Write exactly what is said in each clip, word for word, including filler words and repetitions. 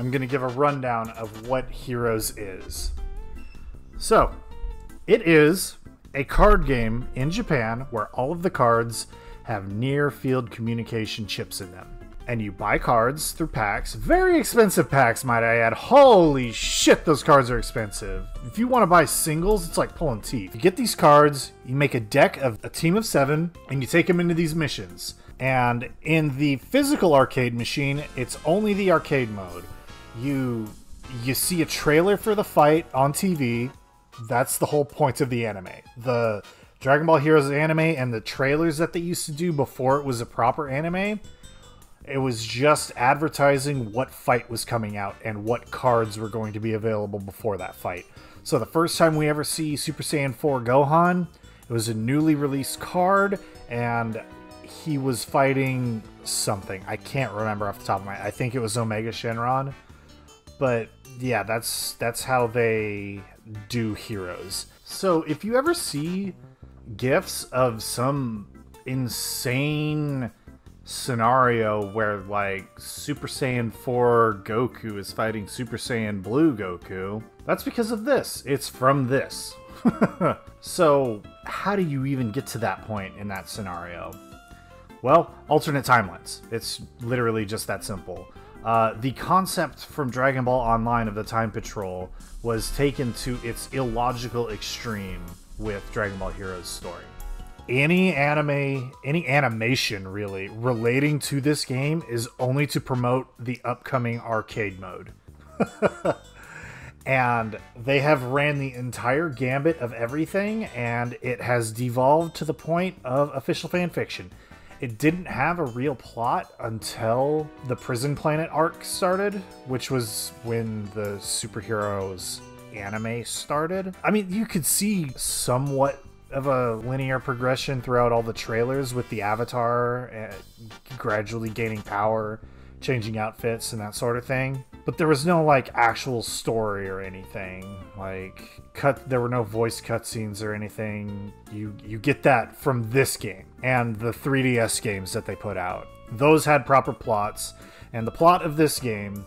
I'm going to give a rundown of what Heroes is. So, it is a card game in Japan where all of the cards have near-field communication chips in them. And you buy cards through packs. Very expensive packs, might I add. Holy shit, those cards are expensive. If you want to buy singles, it's like pulling teeth. You get these cards, you make a deck of a team of seven, and you take them into these missions. And in the physical arcade machine, it's only the arcade mode. You, you see a trailer for the fight on T V. That's the whole point of the anime. The Dragon Ball Heroes anime and the trailers that they used to do before it was a proper anime, it was just advertising what fight was coming out and what cards were going to be available before that fight. So the first time we ever see Super Saiyan four Gohan, it was a newly released card, and he was fighting something. I can't remember off the top of my head. I think it was Omega Shenron. But yeah, that's that's how they do Heroes. So if you ever see GIFs of some insane scenario where like Super Saiyan four Goku is fighting Super Saiyan Blue Goku, that's because of this. It's from this. So how do you even get to that point in that scenario? Well, alternate timelines. It's literally just that simple. Uh, the concept from Dragon Ball Online of the Time Patrol was taken to its illogical extreme with Dragon Ball Heroes story. Any anime, any animation really, relating to this game is only to promote the upcoming arcade mode. And they have ran the entire gambit of everything, and it has devolved to the point of official fanfiction. It didn't have a real plot until the Prison Planet arc started, which was when the superheroes anime started. I mean, you could see somewhat of a linear progression throughout all the trailers with the avatar gradually gaining power, changing outfits and that sort of thing. But there was no like actual story or anything. Like cut there were no voice cutscenes or anything. You you get that from this game and the three D S games that they put out. Those had proper plots, and the plot of this game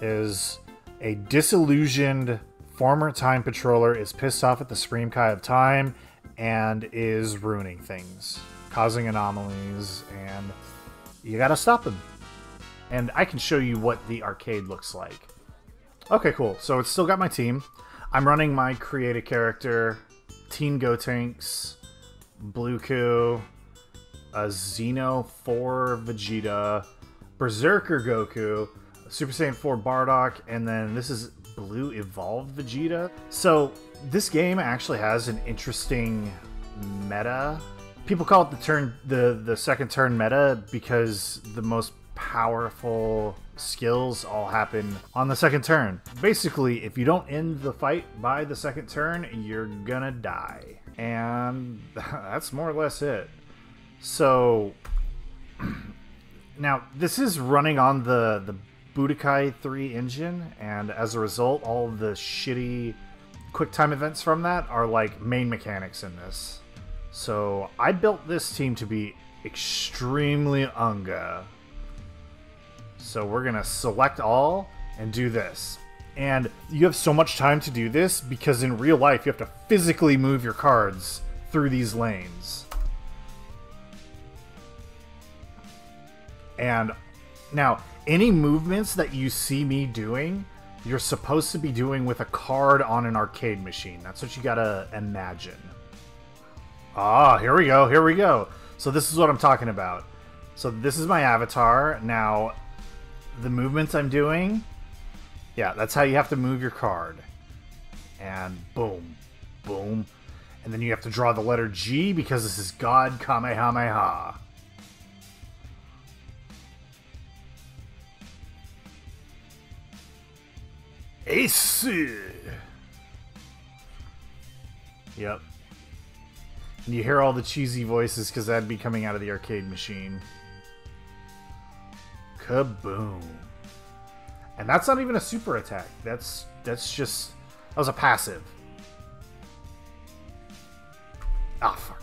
is a disillusioned former Time Patroller is pissed off at the Supreme Kai of Time and is ruining things, causing anomalies, and you gotta stop him. And I can show you what the arcade looks like. Okay, cool. So it's still got my team. I'm running my create a character, Team Gotenks, Bluku, a Xeno four Vegeta, Berserker Goku, Super Saiyan four Bardock, and then this is Blue Evolved Vegeta. So this game actually has an interesting meta. People call it the turn, the the second turn meta, because the most powerful skills all happen on the second turn. Basically, if you don't end the fight by the second turn, you're gonna die. And that's more or less it. So now this is running on the, the Budokai three engine, and as a result, all the shitty quick time events from that are like main mechanics in this. So I built this team to be extremely unga. So we're gonna select all and do this. And you have so much time to do this because in real life you have to physically move your cards through these lanes. And now any movements that you see me doing, you're supposed to be doing with a card on an arcade machine. That's what you gotta imagine. Ah, here we go, here we go. So this is what I'm talking about. So this is my avatar. Now, the movements I'm doing, yeah, that's how you have to move your card. And boom, boom. And then you have to draw the letter G because this is God Kamehameha. Ace! Yep. And you hear all the cheesy voices because that'd be coming out of the arcade machine. Kaboom. And that's not even a super attack. That's that's just... That was a passive. Ah, fuck.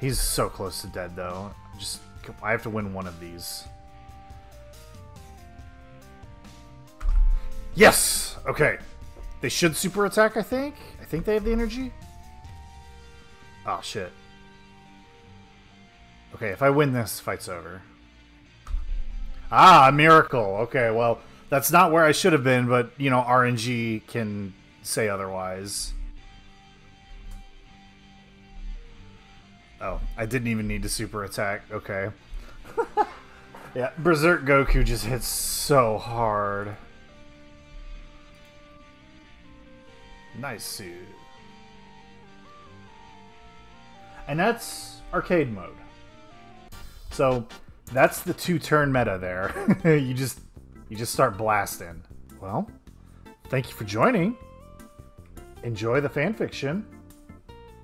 He's so close to dead, though. Just I have to win one of these. Yes! Okay. They should super attack, I think. I think they have the energy. Oh, shit. Okay, if I win this, fight's over. Ah, a miracle. Okay, well, that's not where I should have been, but, you know, R N G can say otherwise. Oh, I didn't even need to super attack. Okay. Yeah, Berserk Goku just hits so hard. Nice. And that's arcade mode. So that's the two-turn meta there. you just you just start blasting. Well, thank you for joining. Enjoy the fanfiction.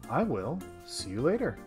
I will see you later.